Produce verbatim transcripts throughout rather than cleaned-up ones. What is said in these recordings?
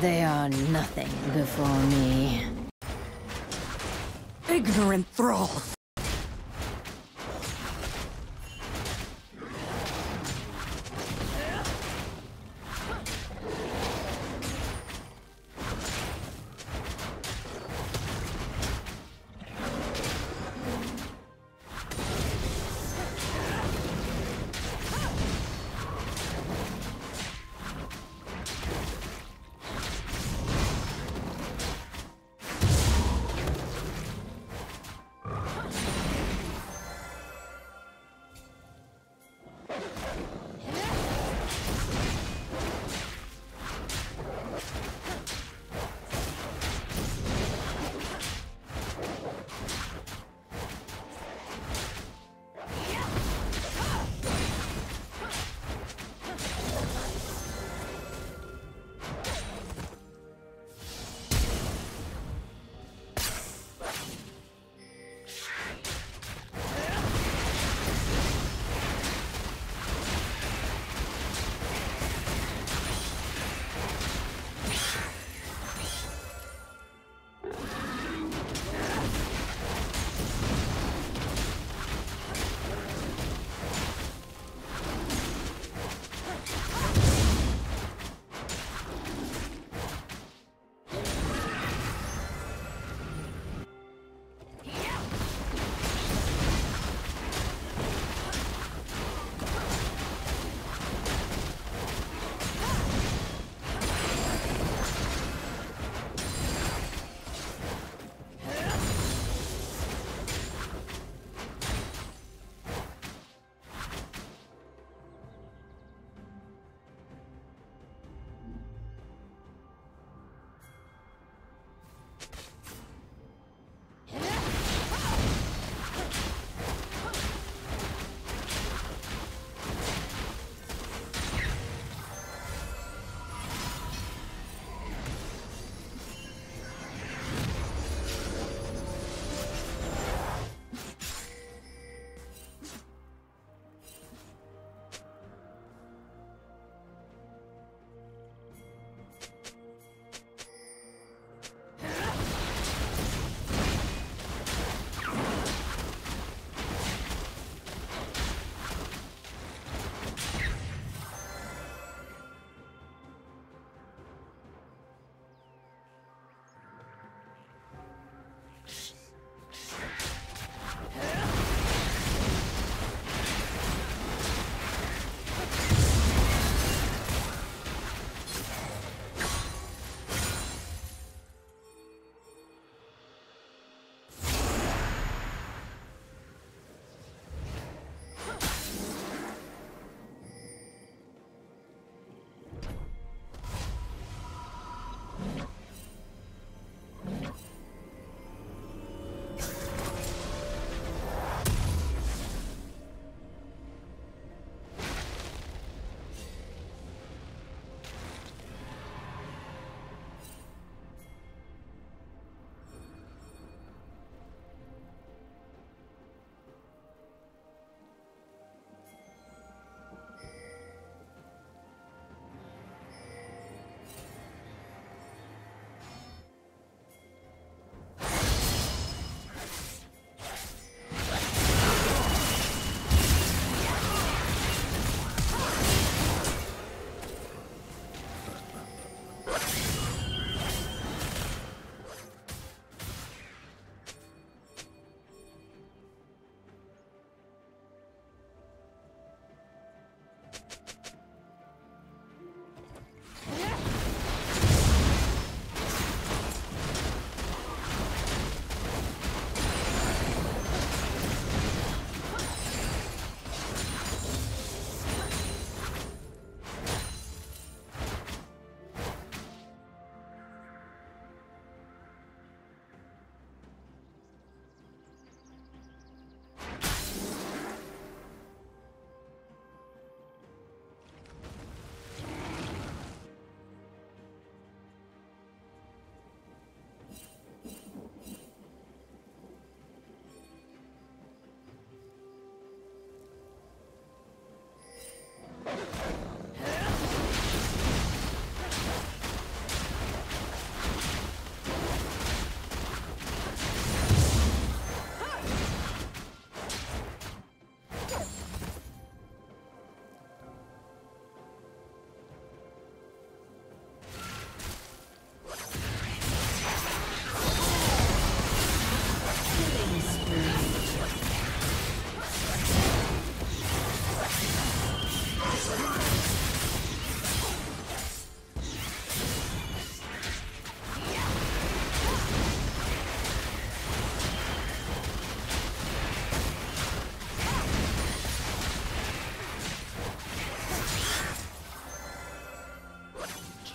They are nothing before me. Ignorant thralls! Huh.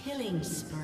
Killing spree.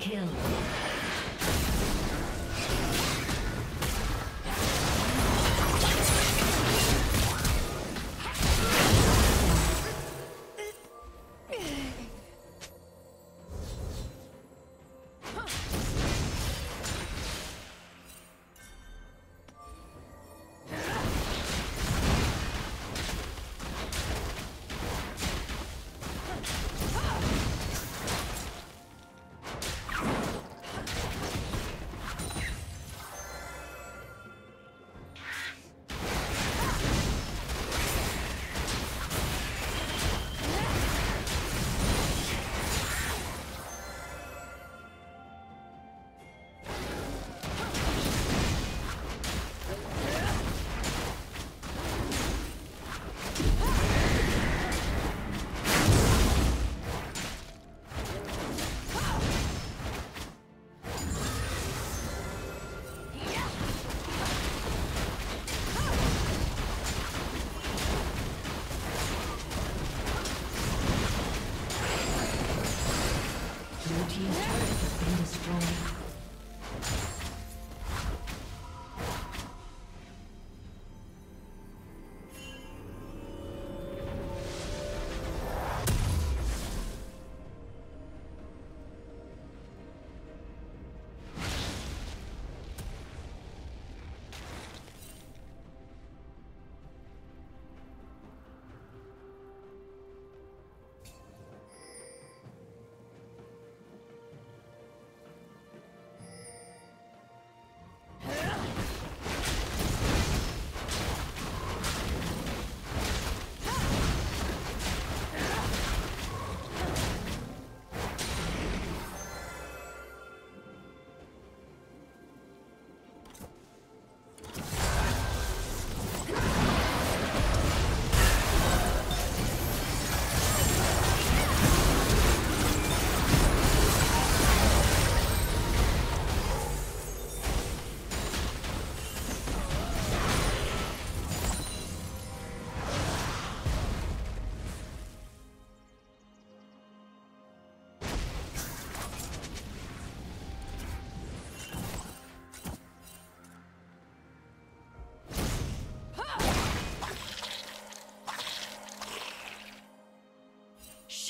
Kill.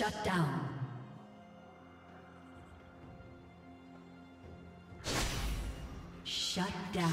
Shut down. Shut down.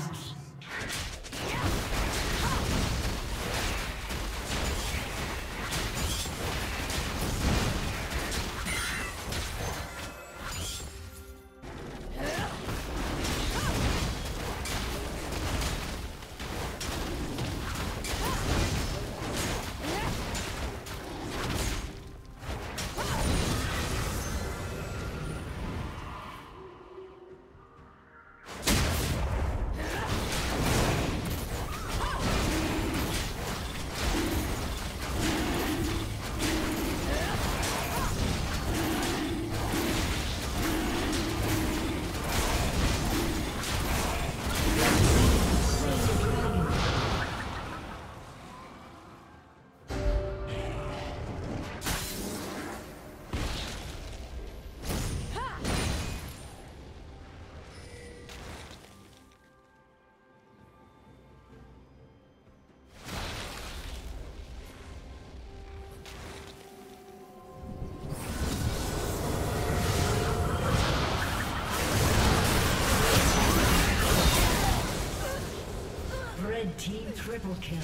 Team triple kill.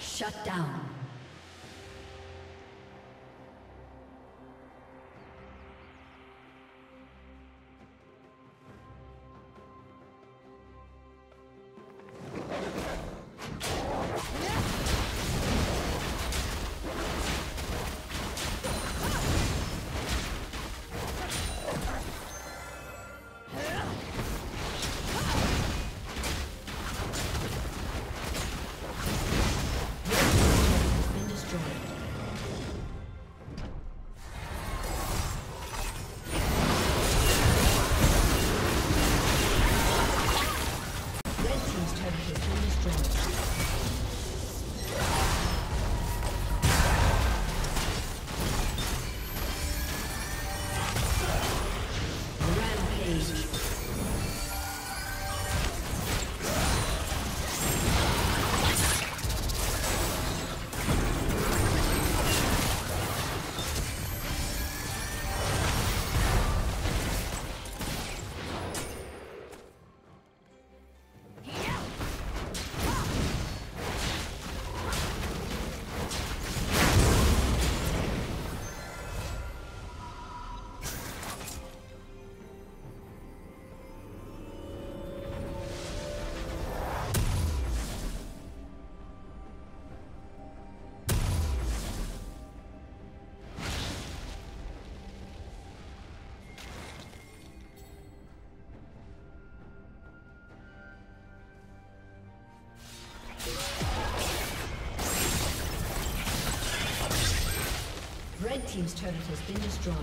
Shut down. Red Team's turret has been destroyed.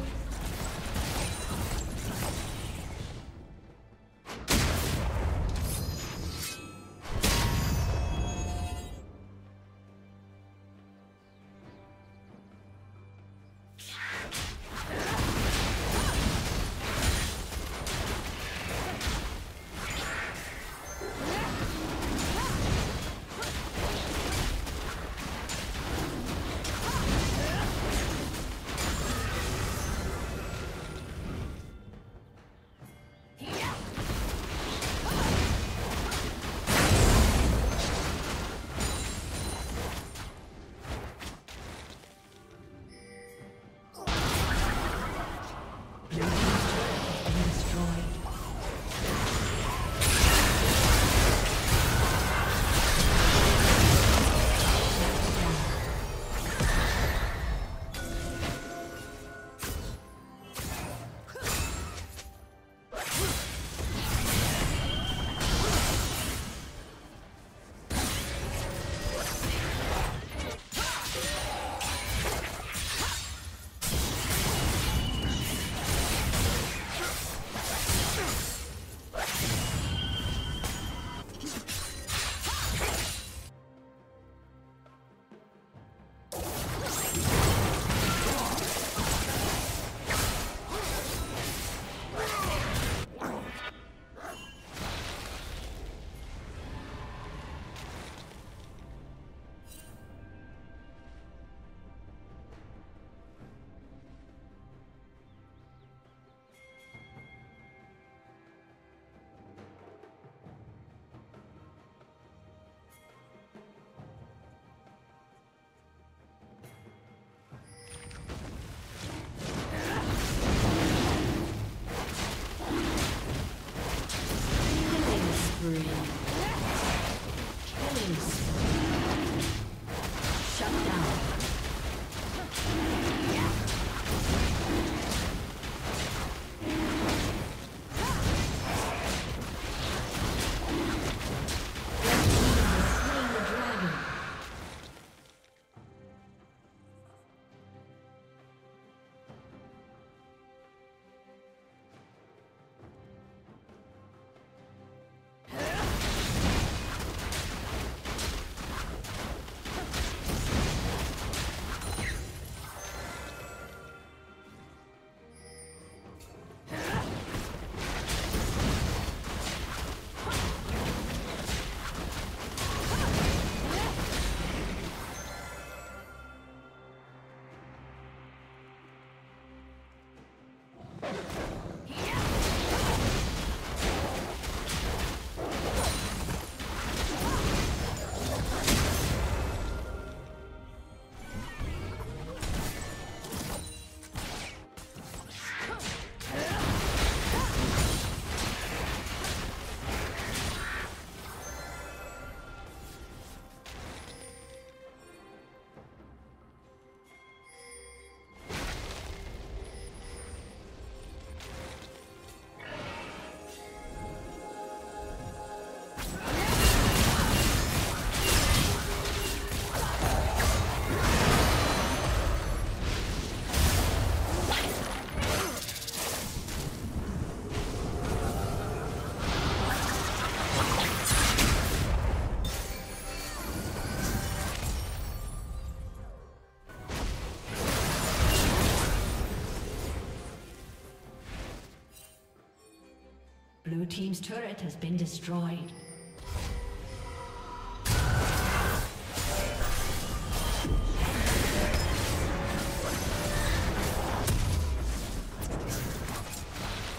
Blue team's turret has been destroyed.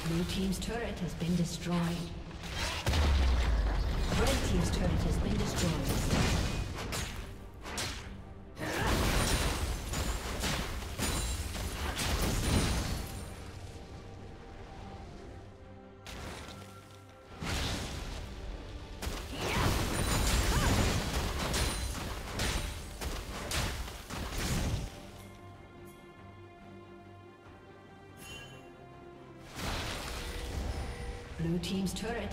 Blue team's turret has been destroyed. Red team's turret has been destroyed. Blue team's turret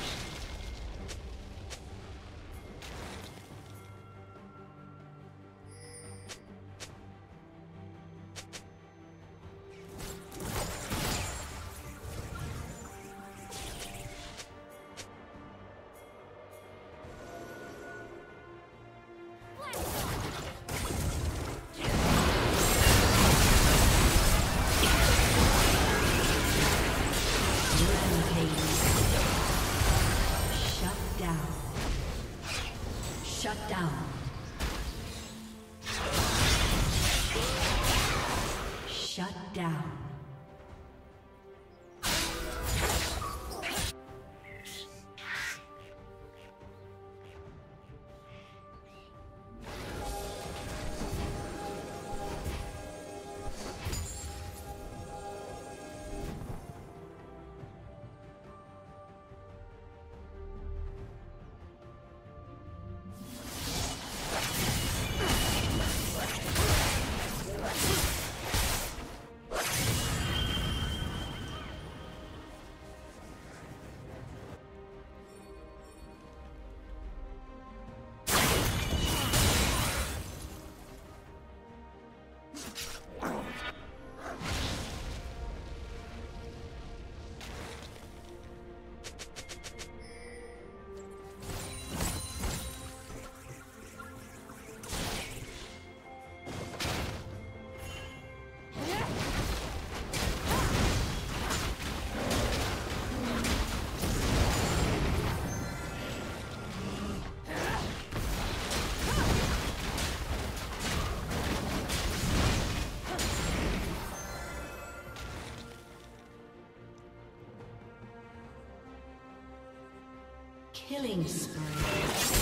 Killing spree. Thank you.